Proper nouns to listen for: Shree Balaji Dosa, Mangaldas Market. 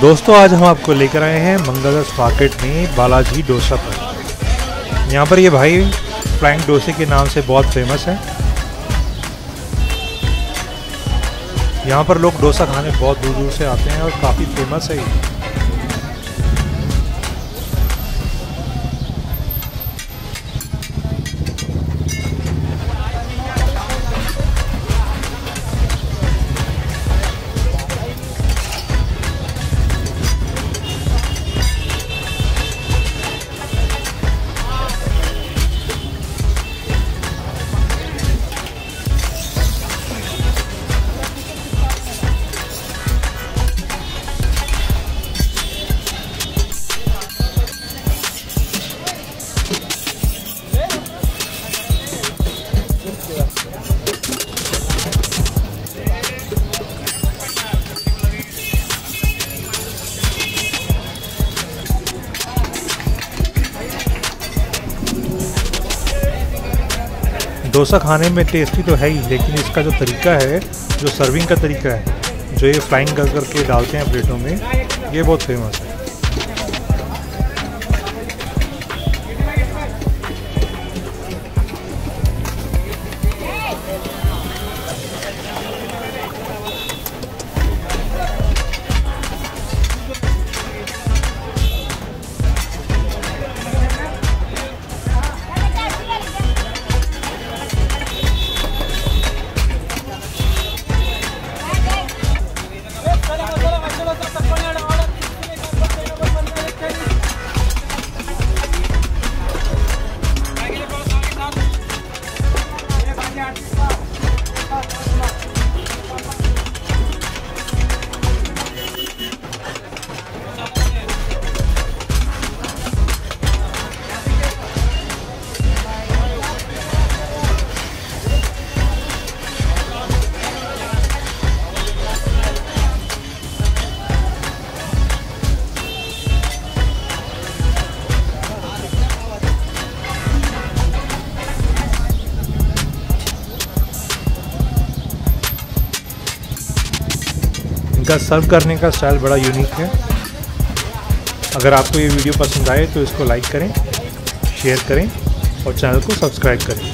दोस्तों आज हम आपको लेकर आए हैं मंगलदास मार्केट में बालाजी डोसा पर। यहाँ पर ये भाई फ्लाइंग डोसे के नाम से बहुत फेमस है। यहाँ पर लोग डोसा खाने बहुत दूर दूर से आते हैं और काफ़ी फेमस है ये। डोसा खाने में टेस्टी तो है ही, लेकिन इसका जो तरीका है, जो सर्विंग का तरीका है, जो ये फ्लाइंग कर करके डालते हैं प्लेटों में, ये बहुत फेमस है। इनका सर्व करने का स्टाइल बड़ा यूनिक है। अगर आपको ये वीडियो पसंद आए तो इसको लाइक करें, शेयर करें और चैनल को सब्सक्राइब करें।